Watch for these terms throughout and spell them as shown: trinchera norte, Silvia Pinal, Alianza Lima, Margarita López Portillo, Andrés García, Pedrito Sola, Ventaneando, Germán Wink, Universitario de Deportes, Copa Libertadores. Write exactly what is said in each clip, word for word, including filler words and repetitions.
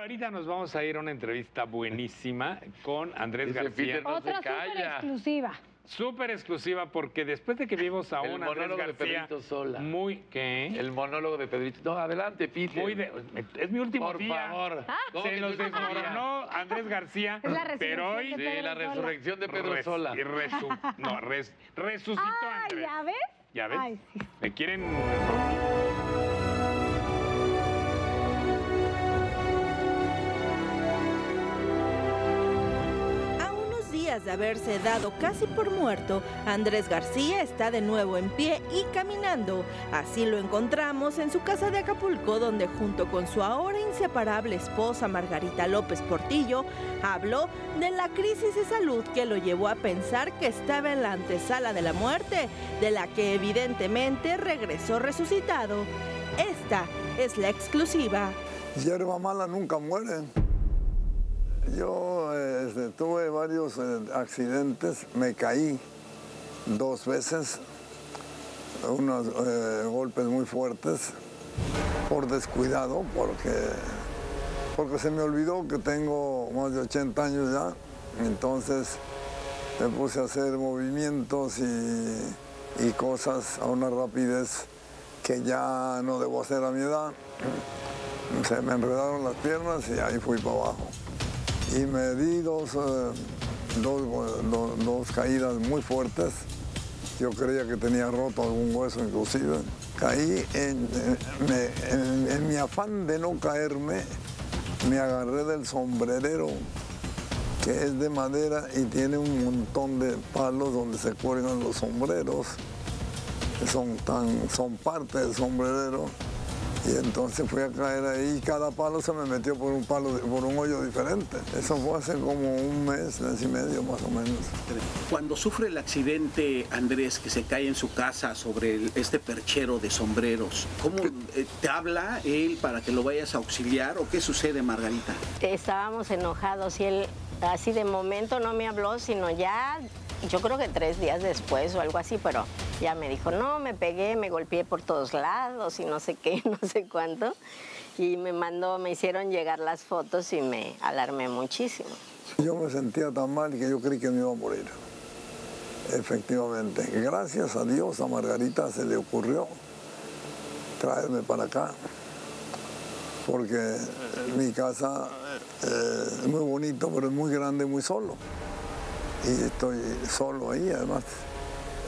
ahorita nos vamos a ir a una entrevista buenísima con Andrés Dice García. Peter, no Otra súper exclusiva. Súper exclusiva, porque después de que vimos a un Andrés García... El monólogo de Pedrito Sola. Muy, ¿qué? El monólogo de Pedrito... No, adelante, Peter. Muy de... Es mi último Por día. Por favor. ¿Ah? Se nos desmoronó Andrés García, pero hoy... Sí, la resurrección de Pedro res, Sola. Resu, no, res, resucitó ah, Andrés. ¿Ya ves? ¿Ya ves? Ay, sí. ¿Me quieren...? De haberse dado casi por muerto, Andrés García está de nuevo en pie y caminando. Así lo encontramos en su casa de Acapulco, donde junto con su ahora inseparable esposa Margarita López Portillo, habló de la crisis de salud que lo llevó a pensar que estaba en la antesala de la muerte, de la que evidentemente regresó resucitado. Esta es la exclusiva. Hierba mala nunca muere. Yo este, tuve varios eh, accidentes, me caí dos veces, unos eh, golpes muy fuertes, por descuidado, porque, porque se me olvidó que tengo más de ochenta años ya, entonces me puse a hacer movimientos y, y cosas a una rapidez que ya no debo hacer a mi edad. Se me enredaron las piernas y ahí fui para abajo. Y me di dos, eh, dos, dos, dos caídas muy fuertes. Yo creía que tenía roto algún hueso inclusive. Caí en, en, en, en mi afán de no caerme, me agarré del sombrerero, que es de madera y tiene un montón de palos donde se cuelgan los sombreros. Son, tan, son parte del sombrerero. Y entonces fui a caer ahí y cada palo se me metió por un palo, por un hoyo diferente. Eso fue hace como un mes, mes y medio más o menos. Cuando sufre el accidente, Andrés, que se cae en su casa sobre el, este perchero de sombreros, ¿cómo eh, te habla él para que lo vayas a auxiliar o qué sucede, Margarita? Estábamos enojados y él así de momento no me habló, sino ya... Yo creo que tres días después o algo así, pero ya me dijo, no, me pegué, me golpeé por todos lados y no sé qué, no sé cuánto. Y me mandó, me hicieron llegar las fotos y me alarmé muchísimo. Yo me sentía tan mal que yo creí que me iba a morir. Efectivamente, gracias a Dios a Margarita se le ocurrió traerme para acá. Porque mi casa eh, es muy bonito, pero es muy grande, muy solo. Y estoy solo ahí, además.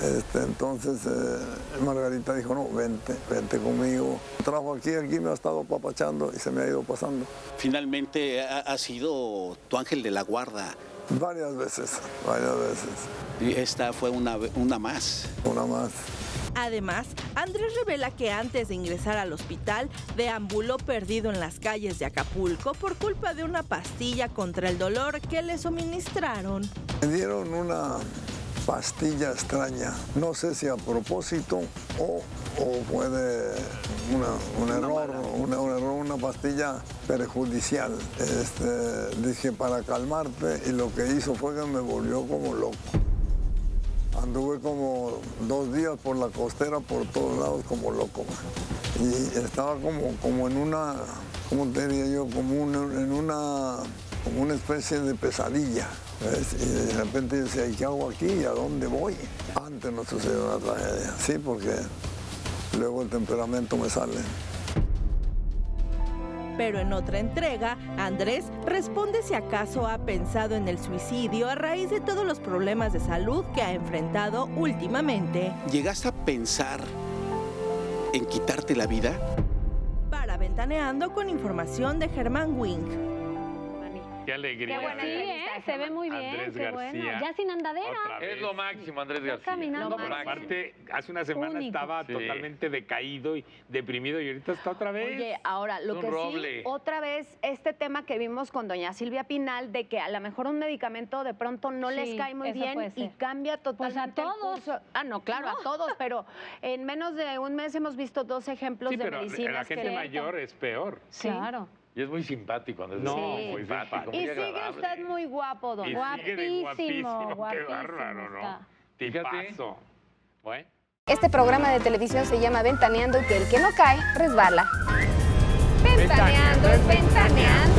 Este, entonces, eh, Margarita dijo, no, vente, vente conmigo. Trabajo aquí, aquí me ha estado apapachando y se me ha ido pasando. Finalmente, ha, ha sido tu ángel de la guarda. Varias veces, varias veces. Y esta fue una, una más. Una más. Además, Andrés revela que antes de ingresar al hospital, deambuló perdido en las calles de Acapulco por culpa de una pastilla contra el dolor que le suministraron. Me dieron una pastilla extraña, no sé si a propósito o, o puede una, un, error, una, un error, una pastilla perjudicial. Este, dije para calmarte y lo que hizo fue que me volvió como loco. Anduve como dos días por la costera, por todos lados, como loco. Y estaba como, como en una, ¿cómo te diría yo? Como un, en una, como una especie de pesadilla. ¿Ves? Y de repente yo decía, ¿qué hago aquí? ¿Y a dónde voy? Antes no sucedió una tragedia. Sí, porque luego el temperamento me sale. Pero en otra entrega, Andrés responde si acaso ha pensado en el suicidio a raíz de todos los problemas de salud que ha enfrentado últimamente. ¿Llegaste a pensar en quitarte la vida? Para Ventaneando, con información de Germán Wink. Qué alegría. Qué buena, sí, ¿eh? Se ve muy bien. Andrés García. Bueno. Ya sin andadera. Es lo máximo, Andrés García. No, no, pero aparte, hace una semana Único. estaba sí. totalmente decaído y deprimido y ahorita está otra vez. Oye, ahora, lo que roble. sí, otra vez, este tema que vimos con doña Silvia Pinal, de que a lo mejor un medicamento de pronto no sí, les cae muy bien y cambia totalmente. Pues a todos. El ah, no, claro, no. a todos, pero en menos de un mes hemos visto dos ejemplos sí, de pero medicinas. La gente que... mayor es peor. Sí. Claro. Y es muy simpático, Andrés. No, sí. muy simpático. Y muy sigue agradable. usted muy guapo, don. Y guapísimo, guapísimo. Guapísimo. Qué bárbaro, ¿no? Tipazo. Bueno. Este programa de televisión se llama Ventaneando, que el que no cae, resbala. Ventaneando, ventaneando.